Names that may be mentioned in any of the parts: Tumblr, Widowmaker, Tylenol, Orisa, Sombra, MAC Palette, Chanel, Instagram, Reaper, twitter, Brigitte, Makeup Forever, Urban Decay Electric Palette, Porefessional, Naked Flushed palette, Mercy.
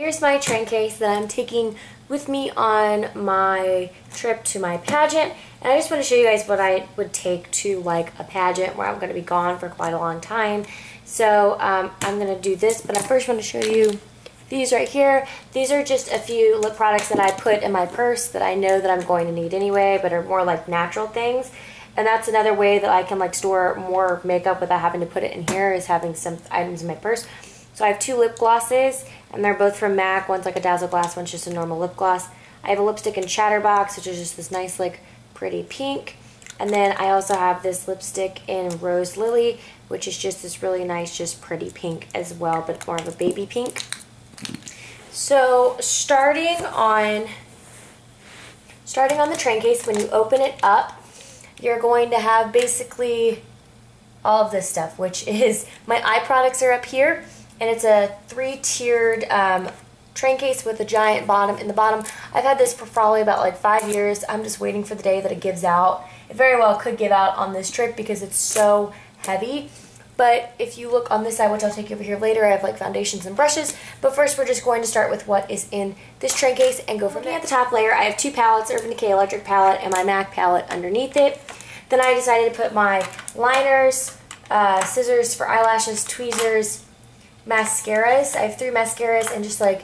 Here's my train case that I'm taking with me on my trip to my pageant. And I just want to show you guys what I would take to like a pageant where I'm going to be gone for quite a long time. So I'm going to do this, but I first want to show you these right here. These are just a few lip products that I put in my purse that I know that I'm going to need anyway, but are more like natural things. And that's another way that I can like store more makeup without having to put it in here, is having some items in my purse. So I have two lip glosses, and they're both from MAC. One's like a dazzle glass, one's just a normal lip gloss. I have a lipstick in Chatterbox, which is just this nice, like, pretty pink. And then I also have this lipstick in Rose Lily, which is just this really nice, just pretty pink as well, but more of a baby pink. So starting on the train case, when you open it up, you're going to have basically all of this stuff, which is my eye products are up here. And it's a three-tiered train case with a giant bottom. In the bottom, I've had this for probably about like 5 years. I'm just waiting for the day that it gives out. It very well could give out on this trip because it's so heavy. But if you look on this side, which I'll take you over here later, I have like foundations and brushes. But first, we're just going to start with what is in this train case and go from there. At the top layer, I have two palettes, Urban Decay Electric palette and my MAC palette underneath it. Then I decided to put my liners, scissors for eyelashes, tweezers, mascaras. I have three mascaras and just like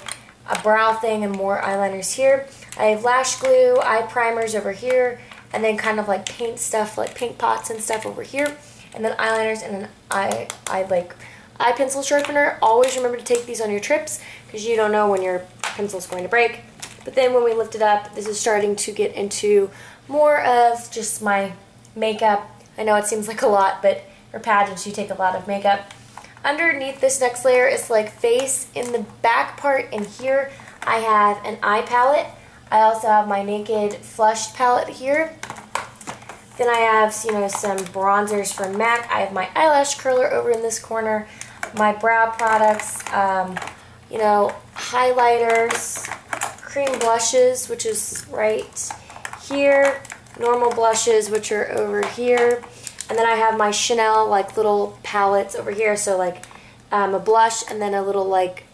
a brow thing and more eyeliners here. I have lash glue, eye primers over here, and then kind of like paint stuff, like paint pots and stuff over here, and then eyeliners and an eye pencil sharpener. Always remember to take these on your trips because you don't know when your pencil's going to break. But then when we lift it up, this is starting to get into more of just my makeup. I know it seems like a lot, but for pageants you take a lot of makeup. Underneath this next layer is like face. In the back part in here, I have an eye palette. I also have my Naked Flushed palette here. Then I have, you know, some bronzers from MAC. I have my eyelash curler over in this corner, my brow products, you know, highlighters, cream blushes, which is right here, normal blushes, which are over here. And then I have my Chanel like little palettes over here, so like a blush and then a little like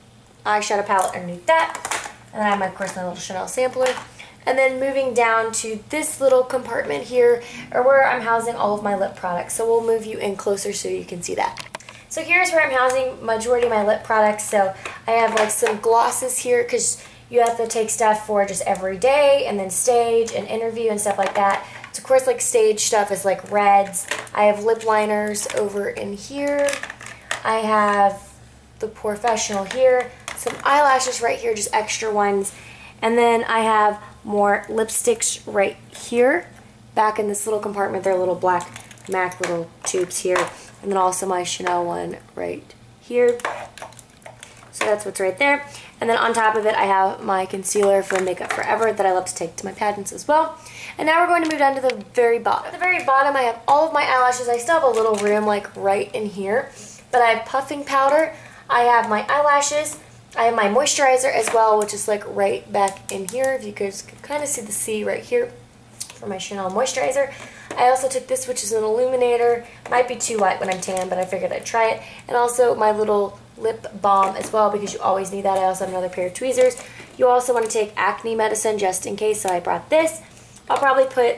eyeshadow palette underneath that. And then I have, of course, my little Chanel sampler. And then moving down to this little compartment here are where I'm housing all of my lip products. So we'll move you in closer so you can see that. So here's where I'm housing majority of my lip products. So I have like some glosses here because you have to take stuff for just every day and then stage and interview and stuff like that. So of course, like stage stuff is like reds. I have lip liners over in here. I have the Porefessional here. Some eyelashes right here, just extra ones. And then I have more lipsticks right here. Back in this little compartment, they're little black MAC little tubes here. And then also my Chanel one right here. So that's what's right there. And then on top of it, I have my concealer from Makeup Forever that I love to take to my pageants as well. And now we're going to move down to the very bottom. At the very bottom, I have all of my eyelashes. I still have a little room like right in here. But I have puffing powder. I have my eyelashes. I have my moisturizer as well, which is like right back in here. If you guys can kind of see the C right here for my Chanel moisturizer. I also took this, which is an illuminator. Might be too light when I'm tan, but I figured I'd try it. And also my little lip balm as well, because you always need that. I also have another pair of tweezers. You also want to take acne medicine just in case, so I brought this. I'll probably put,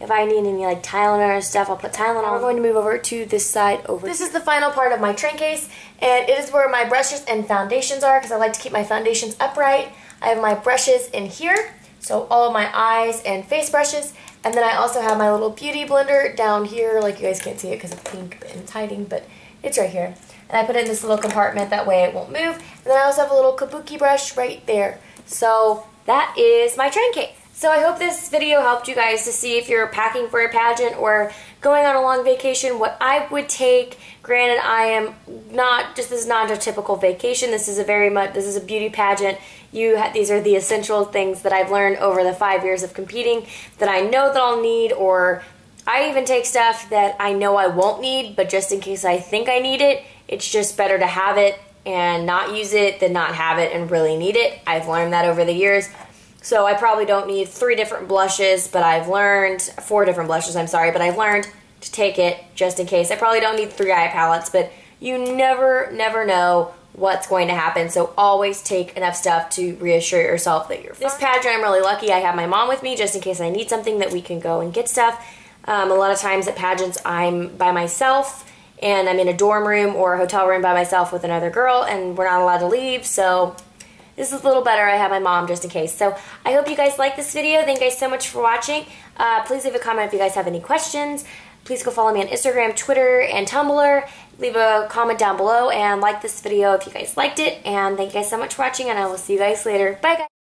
if I need any like Tylenol or stuff, I'll put Tylenol. I'm going to move over to this side over. This is the final part of my train case, and it is where my brushes and foundations are, because I like to keep my foundations upright. I have my brushes in here, so all of my eyes and face brushes. And then I also have my little beauty blender down here. Like, you guys can't see it because it's pink and it's hiding, but it's right here. And I put it in this little compartment, that way it won't move. And then I also have a little kabuki brush right there. So that is my train case. So I hope this video helped you guys to see, if you're packing for a pageant or going on a long vacation, what I would take. Granted, I am not, just this is not a typical vacation. This is a very much, this is a beauty pageant. These are the essential things that I've learned over the 5 years of competing that I know that I'll need, or I even take stuff that I know I won't need, but just in case I think I need it, it's just better to have it and not use it than not have it and really need it. I've learned that over the years. So I probably don't need three different blushes, but I've learned, four different blushes, I'm sorry, but I've learned to take it just in case. I probably don't need three eye palettes, but you never know what's going to happen. So always take enough stuff to reassure yourself that you're fine. This pageant, I'm really lucky I have my mom with me just in case I need something that we can go and get stuff. A lot of times at pageants I'm by myself and I'm in a dorm room or a hotel room by myself with another girl and we're not allowed to leave, so this is a little better. I have my mom just in case. So I hope you guys like this video. Thank you guys so much for watching. Please leave a comment if you guys have any questions. Please go follow me on Instagram, Twitter, and Tumblr. Leave a comment down below and like this video if you guys liked it. And thank you guys so much for watching, and I will see you guys later. Bye, guys.